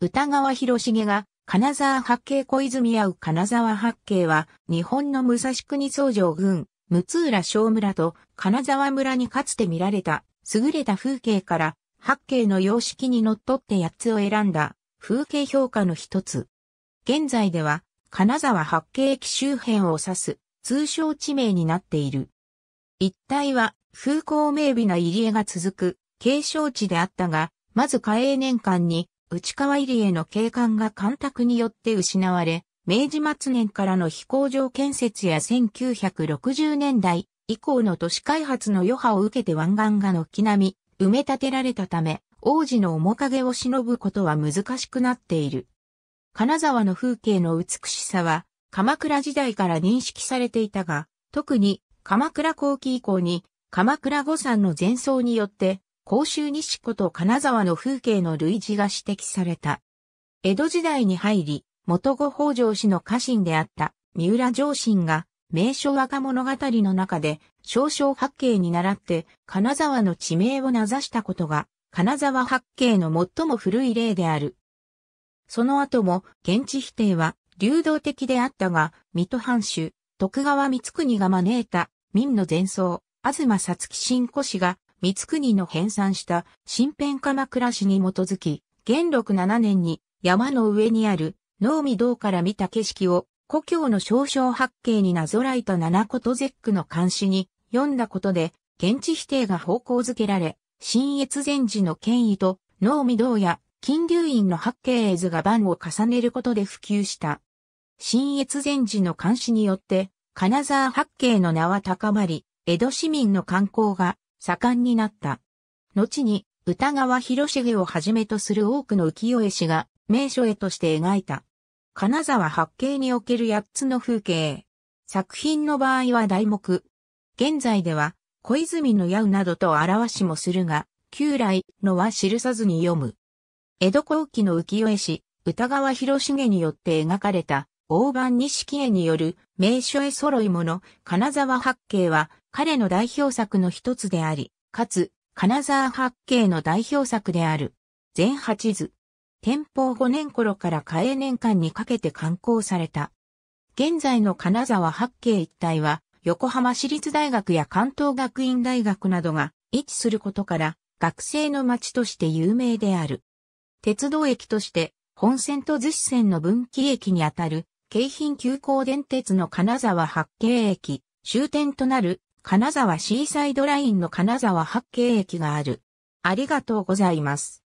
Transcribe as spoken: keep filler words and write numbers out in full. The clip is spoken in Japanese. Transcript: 歌川広重が、金沢八景小泉合う金沢八景は、日本の武蔵国総城郡、六浦小村と金沢村にかつて見られた、優れた風景から、八景の様式にのっとって八つを選んだ、風景評価の一つ。現在では、金沢八景駅周辺を指す、通称地名になっている。一帯は、風光明媚な入り江が続く、景勝地であったが、まず嘉永年間に、内川入り江の景観が干拓によって失われ、明治末年からの飛行場建設やせんきゅうひゃくろくじゅうねんだい以降の都市開発の余波を受けて湾岸が軒並み埋め立てられたため、往時の面影を忍ぶことは難しくなっている。金沢の風景の美しさは、鎌倉時代から認識されていたが、特に鎌倉後期以降に、鎌倉五山の禅僧によって、甲州西湖と金沢の風景の類似が指摘された。江戸時代に入り、元後北条氏の家臣であった三浦上信が名所和歌物語の中で少々八景に倣って金沢の地名をなざしたことが金沢八景の最も古い例である。その後も現地否定は流動的であったが、水戸藩主、徳川光圀が招いた明の禅僧、東皐月新古氏が光圀の編纂した新編鎌倉史に基づき、元禄七年に山の上にある能見堂から見た景色を故郷の少々八景になぞらえた七言絶句の漢詩に読んだことで、現地否定が方向づけられ、新越前寺の権威と能見堂や金龍院の八景絵図が版を重ねることで普及した。新越前寺の漢詩によって、金沢八景の名は高まり、江戸市民の観光が、盛んになった。後に、歌川広重をはじめとする多くの浮世絵師が名所絵として描いた。金沢八景における八つの風景。作品の場合は題目。現在では、小泉の八うなどと表しもするが、旧来のは記さずに読む。江戸後期の浮世絵師、歌川広重によって描かれた、大判錦絵による名所絵揃いもの、金沢八景は、彼の代表作の一つであり、かつ、金沢八景の代表作である。全八図。天保ごねん頃から嘉永年間にかけて刊行された。現在の金沢八景一帯は、横浜市立大学や関東学院大学などが位置することから、学生の街として有名である。鉄道駅として、本線と逗子線の分岐駅にあたる、京浜急行電鉄の金沢八景駅、終点となる、金沢シーサイドラインの金沢八景駅がある。ありがとうございます。